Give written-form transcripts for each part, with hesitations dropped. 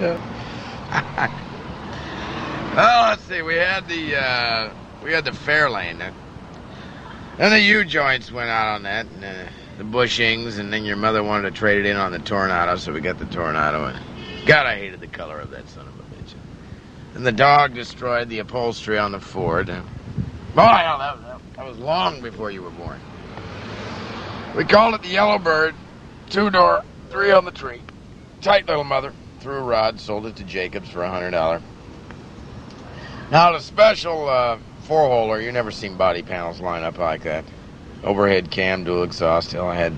yeah. Well, let's see. We had the Fairlane, and the U-joints went out on that, and the bushings, and then your mother wanted to trade it in on the Toronado, so we got the Toronado. And God, I hated the color of that son of a bitch. And the dog destroyed the upholstery on the Ford. Boy, hell, that was long before you were born. We called it the Yellow Bird, 2-door, 3 on the tree. Tight little mother. Threw a rod, sold it to Jacobs for $100. Now, the special 4-holer, you never seen body panels line up like that. Overhead cam, dual exhaust. Hell, I had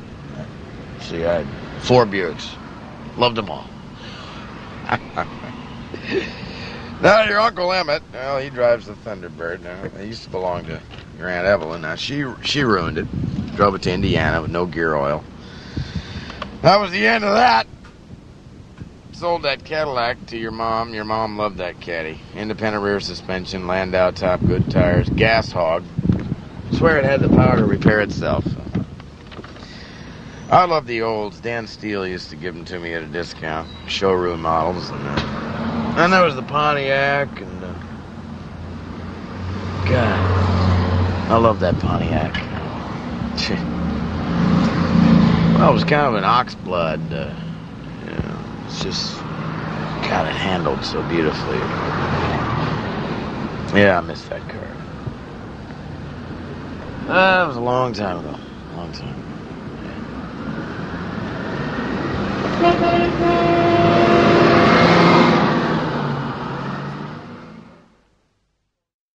4 Buicks. Loved them all. Now, your Uncle Emmett, well, he drives the Thunderbird now. It used to belong to your Aunt Evelyn. Now, she ruined it. Drove it to Indiana with no gear oil. That was the end of that. Sold that Cadillac to your mom. Your mom loved that Caddy. Independent rear suspension, Landau top, good tires, gas hog. I swear it had the power to repair itself. I love the Olds. Dan Steele used to give them to me at a discount. Showroom models. And there was the Pontiac. And God, I love that Pontiac. Well, it was kind of an oxblood. You know, it's just, God, it handled so beautifully. Yeah, I miss that car. That was a long time ago. Long time ago.